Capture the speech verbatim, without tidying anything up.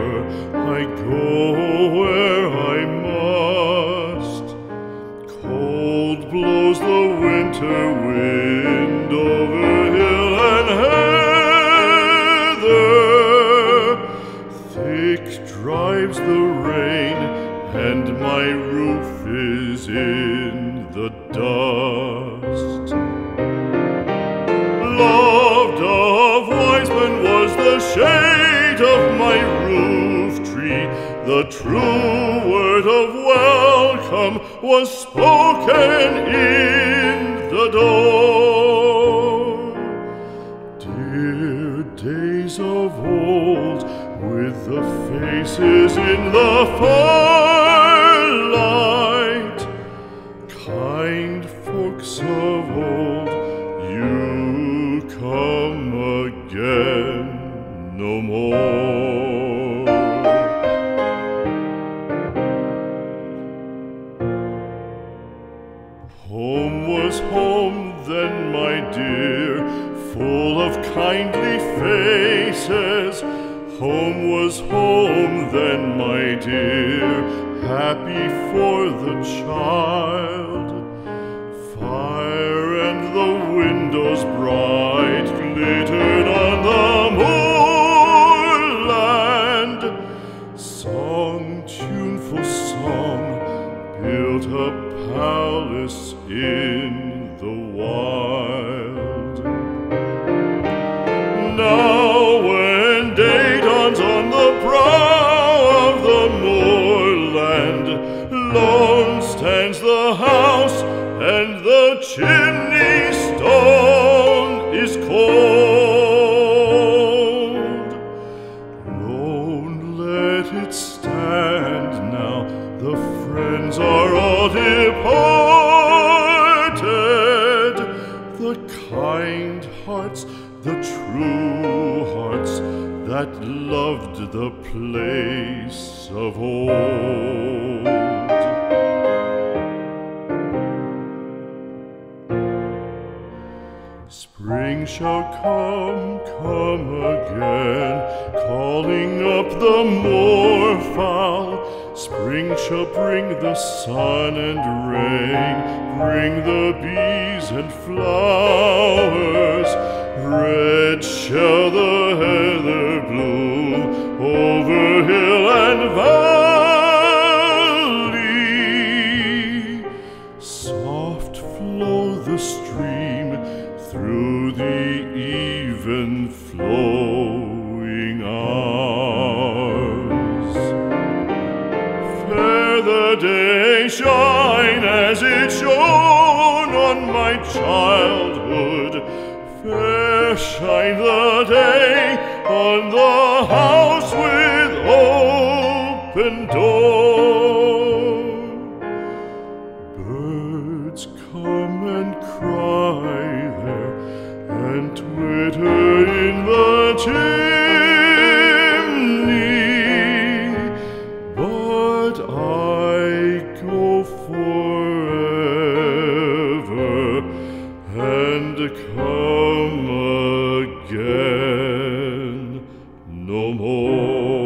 ever, I go where I must. Cold blows the winter wind over hill and heather, thick drives the rain, and my roof is in the dust. Loved of Wiseman was the shade of my roof tree, the true word of welcome was spoken in the door. Dear days of old, with the faces in the firelight, kind folks of old, you come again no more. Home was home then, my dear, full of kindly faces. Home was home then, my dear, happy for the child. Fire and the windows bright glittered on the moorland. Song, tuneful song, built up palace in the wild. Now when day dawns on the brow of the moorland, lone stands the house and the chimney stone is cold. Lone let it stand now, the friends are all departed, the kind hearts, the true hearts that loved the place of old. Spring shall come, come again, calling up the moorfowl. Spring shall bring the sun and rain, bring the bees and flowers. Red shall the heather bloom over hill and valley. Soft flow the stream through the even flowing hours. The day shine as it shone on my childhood. Fair shine the day on the house with open door. Birds come and cry there, and twitter in the chimney, but I forever and come again no more.